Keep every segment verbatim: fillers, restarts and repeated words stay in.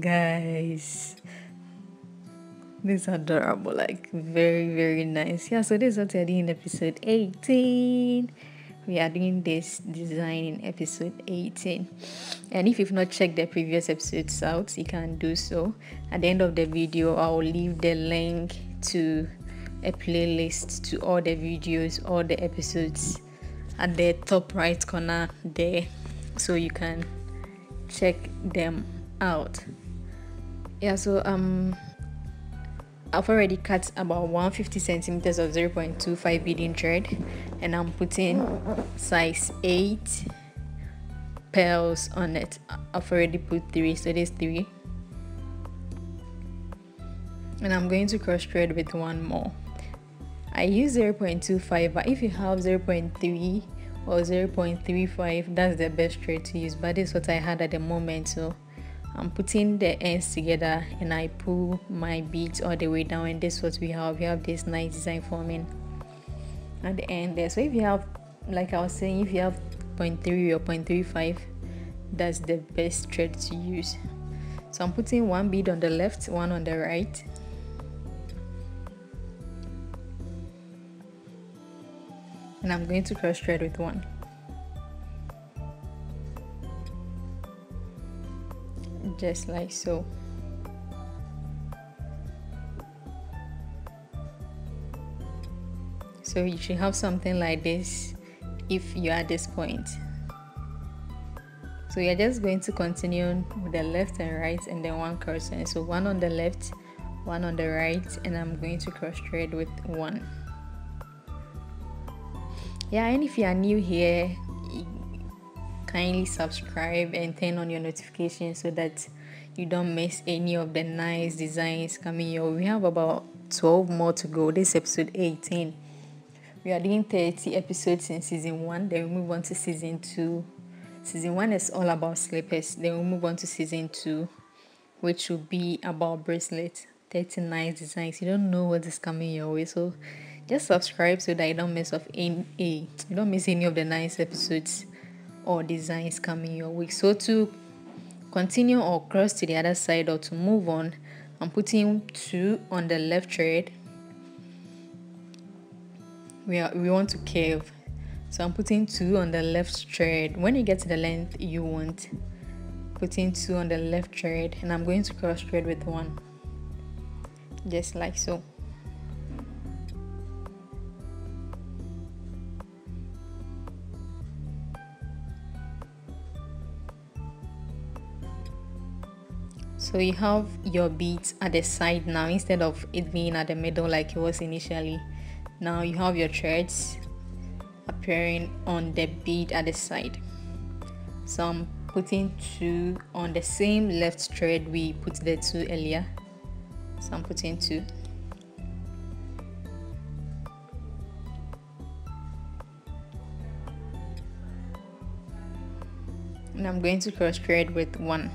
guys. These are adorable, like very very nice. Yeah, so this is what we are doing in episode eighteen. We are doing this design in episode eighteen, and if you've not checked the previous episodes out, you can do so. At the end of the video, I'll leave the link to a playlist to all the videos, all the episodes at the top right corner there, so you can check them out. Yeah, so um I've already cut about one hundred fifty centimeters of zero point two five beading thread, and I'm putting size eight pearls on it. I've already put three, so there's three, and I'm going to cross thread with one more. I use zero point two five, but if you have zero point three or zero point three five, that's the best thread to use, but this is what I had at the moment. So I'm putting the ends together and I pull my beads all the way down, and this is what we have. We have this nice design forming at the end there. So if you have, like I was saying, if you have zero point three or zero point three five, that's the best thread to use. So I'm putting one bead on the left, one on the right. And I'm going to cross thread with one. Just like so. So you should have something like this if you're at this point. So you're just going to continue with the left and right, and then one crossing. So one on the left, one on the right, and I'm going to cross thread with one. Yeah, and if you are new here, kindly subscribe and turn on your notifications so that you don't miss any of the nice designs coming your way. We have about twelve more to go. This is episode eighteen. We are doing thirty episodes in season one, then we move on to season two. Season one is all about slippers, then we move on to season two, which will be about bracelets. thirty nice designs. You don't know what is coming your way, so just subscribe so that you don't miss off any you don't miss any of the nice episodes or designs coming your way. So to continue or cross to the other side or to move on, I'm putting two on the left thread. We are we want to curve, so I'm putting two on the left thread. When you get to the length you want, putting two on the left thread, and I'm going to cross thread with one, just like so. So you have your beads at the side now, instead of it being at the middle like it was initially. Now you have your threads appearing on the bead at the side. So I'm putting two on the same left thread we put the two earlier. So I'm putting two. And I'm going to cross thread with one.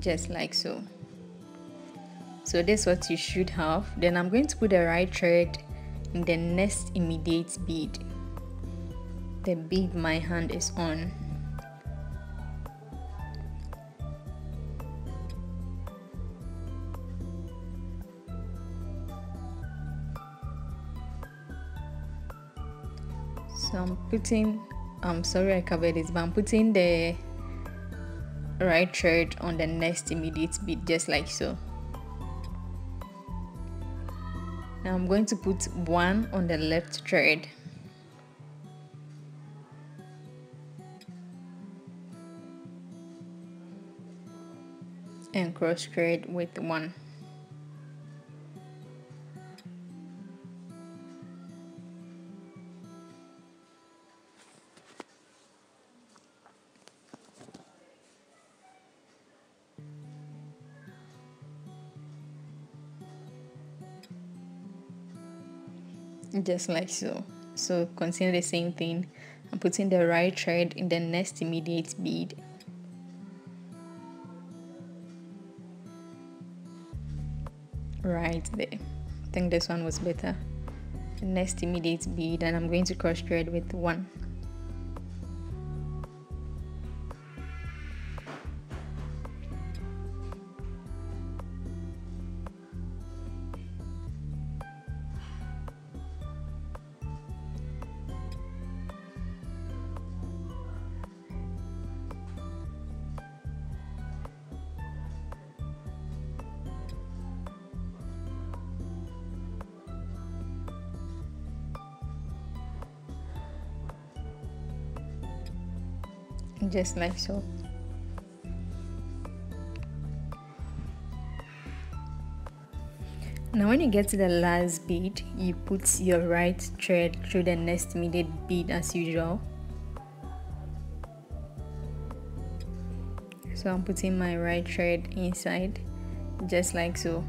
Just like so. So that's what you should have. Then I'm going to put the right thread in the next immediate bead, the bead my hand is on. So I'm putting, I'm sorry I covered this, but I'm putting the right thread on the next immediate bead, just like so. Now I'm going to put one on the left thread, and cross thread with one. Just like so. So continue the same thing. I'm putting the right thread in the next immediate bead, right there. I think this one was better. Next immediate bead, and I'm going to cross thread with one. Just like so. Now when you get to the last bead, you put your right thread through the next immediate bead as usual. So I'm putting my right thread inside, just like so.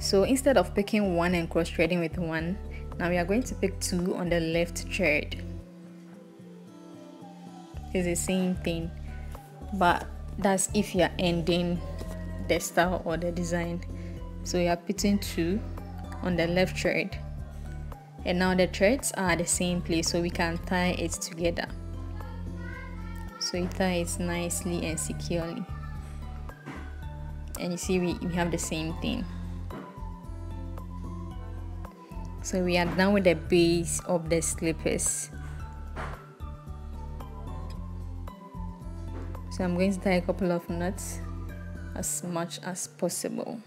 So instead of picking one and cross threading with one, now we are going to pick two on the left thread. It's the same thing, but that's if you're ending the style or the design. So you are putting two on the left thread, and now the threads are the same place, so we can tie it together. So you tie it nicely and securely, and you see we, we have the same thing. So we are done with the base of the slippers. So I'm going to tie a couple of knots as much as possible.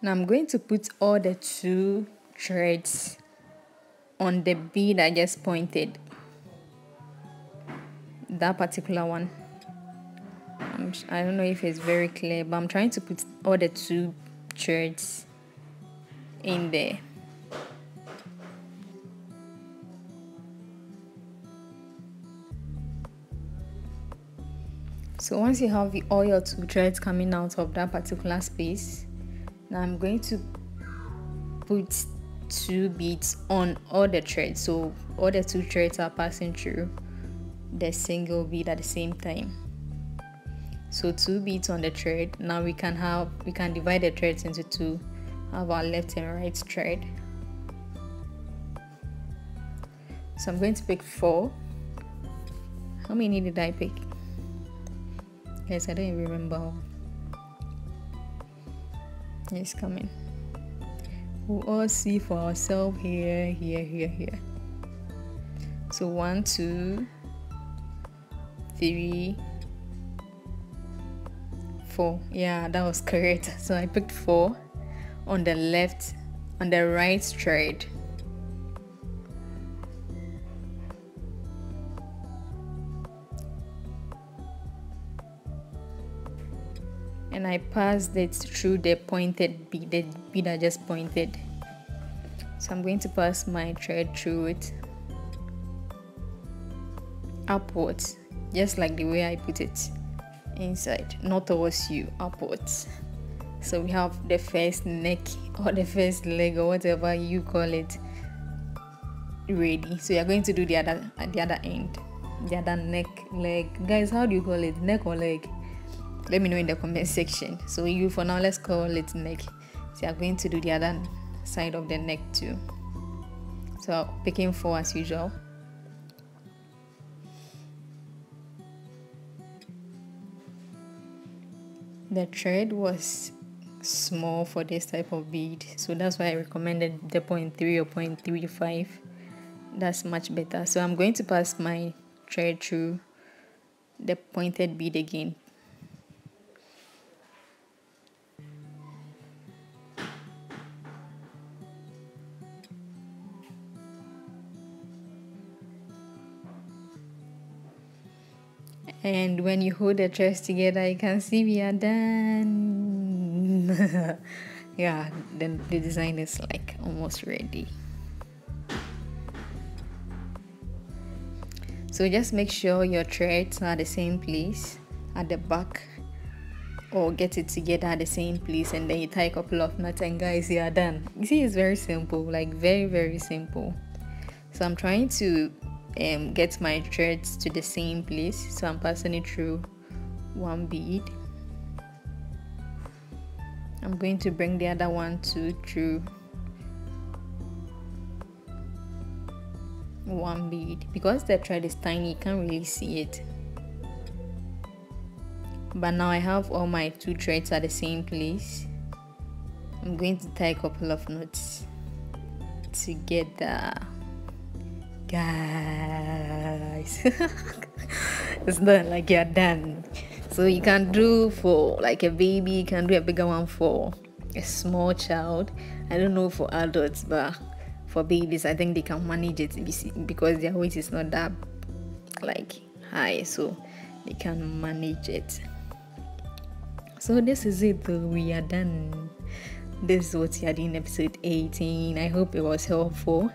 Now I'm going to put all the two threads on the bead I just pointed, that particular one. I don't know if it's very clear, but I'm trying to put all the two threads in there. So once you have the, all your two threads coming out of that particular space, now I'm going to put two beads on all the threads. So all the two threads are passing through the single bead at the same time. So two beads on the thread. Now we can have we can divide the threads into two, have our left and right thread. So I'm going to pick four. How many did I pick? Yes, I don't even remember. It's coming. We'll all see for ourselves here, here, here, here. So one, two, three. Four. Yeah, that was correct. So I picked four on the left, on the right thread. And I passed it through the pointed bead, the bead I just pointed. So I'm going to pass my thread through it upwards, just like the way I put it. Inside, not towards you, upwards. So we have the first neck or the first leg or whatever you call it ready. So you're going to do the other at the other end, the other neck, leg. Guys, how do you call it? Neck or leg? Let me know in the comment section. So you for now, let's call it neck. So you're going to do the other side of the neck too. So picking four as usual. The thread was small for this type of bead, so that's why I recommended the zero point three or zero point three five. That's much better. So I'm going to pass my thread through the pointed bead again. And when you hold the threads together, you can see we are done. Yeah, then the design is like almost ready. So just make sure your threads are the same place at the back or get it together at the same place, and then you tie a couple of knots, and guys, you are done. You see, it's very simple, like very very simple. So I'm trying to um get my threads to the same place, so I'm passing it through one bead. I'm going to bring the other one to through one bead. Because the thread is tiny, you can't really see it, but now I have all my two threads at the same place. I'm going to tie a couple of knots together, guys. It's not like you're done. So you can do for like a baby, you can do a bigger one for a small child. I don't know for adults, but for babies I think they can manage it because their weight is not that like high, so they can manage it. So this is it, we are done. This is what you had in episode eighteen. I hope it was helpful.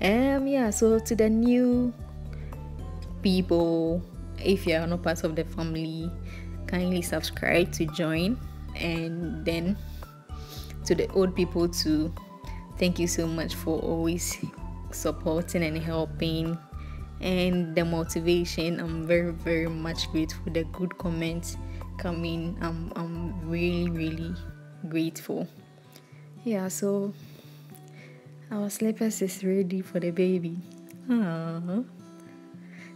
Um yeah, so to the new people, if you are not part of the family, kindly subscribe to join, and then to the old people too, thank you so much for always supporting and helping, and the motivation. I'm very very much grateful. The good comments coming, I'm I'm really really grateful. Yeah, so our slippers is ready for the baby. Aww.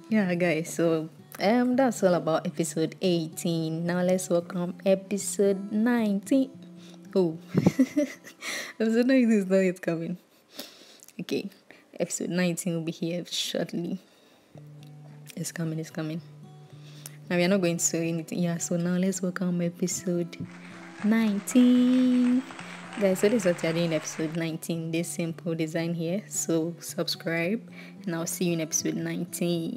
Yeah guys, so um that's all about episode eighteen. Now let's welcome episode nineteen. Oh, episode nineteen is not yet coming. Okay, episode nineteen will be here shortly. It's coming, it's coming. Now we are not going to say anything. Yeah, so now let's welcome episode nineteen. Guys, so this is what you are doing in episode nineteen. This simple design here. So subscribe, and I'll see you in episode nineteen.